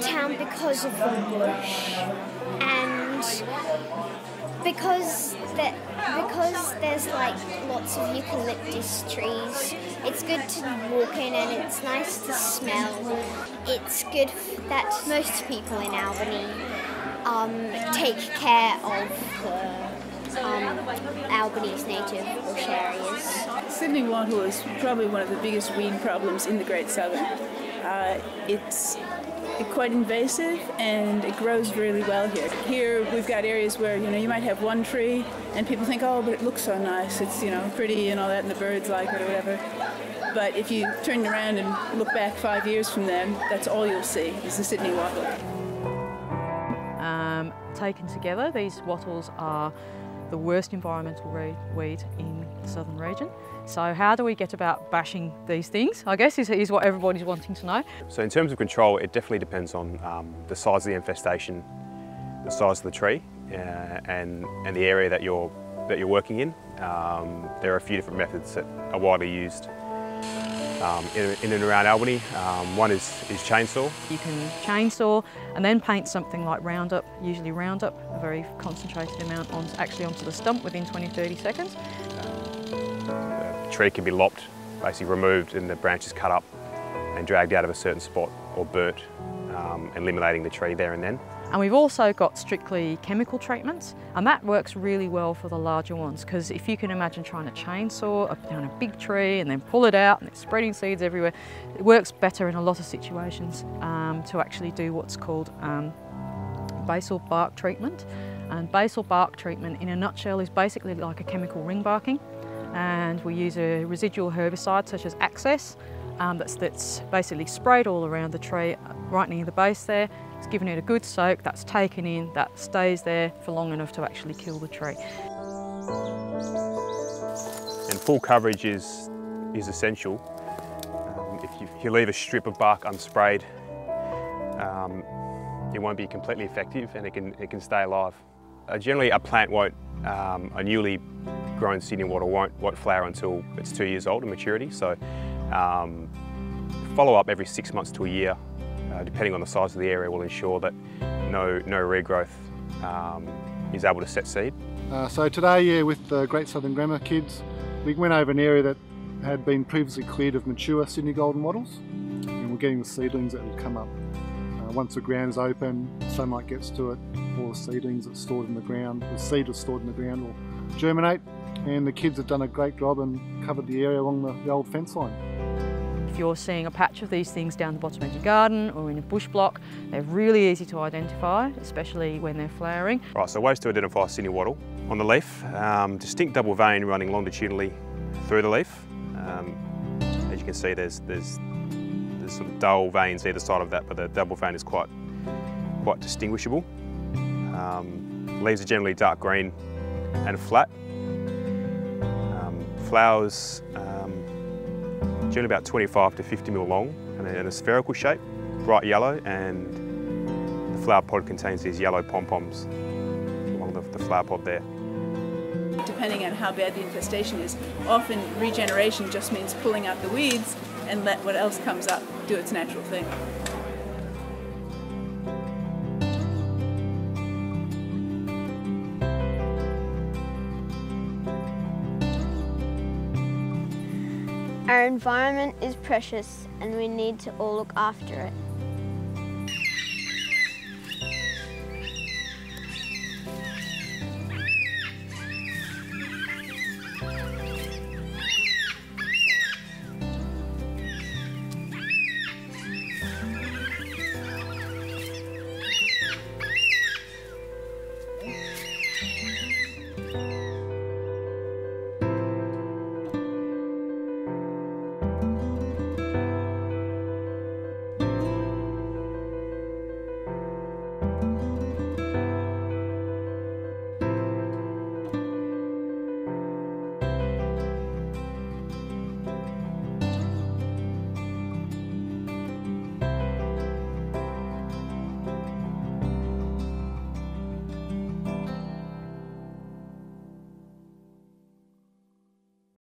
town because of the bush and because there's like lots of eucalyptus trees. It's good to walk in and it's nice to smell. It's good that most people in Albany take care of the Albany's native bush areas. Sydney Wattle is probably one of the biggest weed problems in the Great Southern. It's quite invasive and it grows really well here. Here we've got areas where you might have one tree and people think, oh, but it looks so nice, it's pretty and all that, and the birds like it or whatever. But if you turn around and look back 5 years from then, that's all you'll see is the Sydney wattle. Taken together, these wattles are the worst environmental weed in the southern region. So how do we get about bashing these things, I guess, is what everybody's wanting to know. So in terms of control, it definitely depends on the size of the infestation, the size of the tree, and the area that you're working in. There are a few different methods that are widely used in and around Albany. One is chainsaw. You can chainsaw and then paint something like Roundup, usually Roundup, a very concentrated amount actually onto the stump within 20–30 seconds. The tree can be lopped, basically removed, and the branches cut up and dragged out of a certain spot or burnt, eliminating the tree there and then. And we've also got strictly chemical treatments, and that works really well for the larger ones, because if you can imagine trying to chainsaw down a big tree and then pull it out and it's spreading seeds everywhere, it works better in a lot of situations to actually do what's called basal bark treatment. And basal bark treatment in a nutshell is basically like a chemical ring barking, and we use a residual herbicide such as Access that's basically sprayed all around the tree right near the base there. It's given it a good soak, that's taken in, that stays there for long enough to actually kill the tree. And full coverage is essential. If you leave a strip of bark unsprayed, it won't be completely effective and it can stay alive. Generally a plant won't, a newly grown Sydney wattle won't flower until it's 2 years old in maturity, so follow up every 6 months to a year. Depending on the size of the area, will ensure that no regrowth is able to set seed. So today, with the Great Southern Grammar kids, we went over an area that had been previously cleared of mature Sydney Golden Wattles, and we're getting the seedlings that will come up. Once the ground is open, sunlight gets to it, or seedlings that's stored in the ground, the seed is stored in the ground, will germinate, and the kids have done a great job and covered the area along the old fence line. If you're seeing a patch of these things down the bottom of your garden or in a bush block, they're really easy to identify, especially when they're flowering. Right, so ways to identify Sydney wattle. On the leaf, distinct double vein running longitudinally through the leaf. As you can see, there's sort of dull veins either side of that, but the double vein is quite distinguishable. Leaves are generally dark green and flat. Flowers, generally about 25 to 50 mil long and in a spherical shape, bright yellow, and the flower pod contains these yellow pom-poms along the flower pod there. Depending on how bad the infestation is, often regeneration just means pulling out the weeds and let what else comes up do its natural thing. Our environment is precious and we need to all look after it.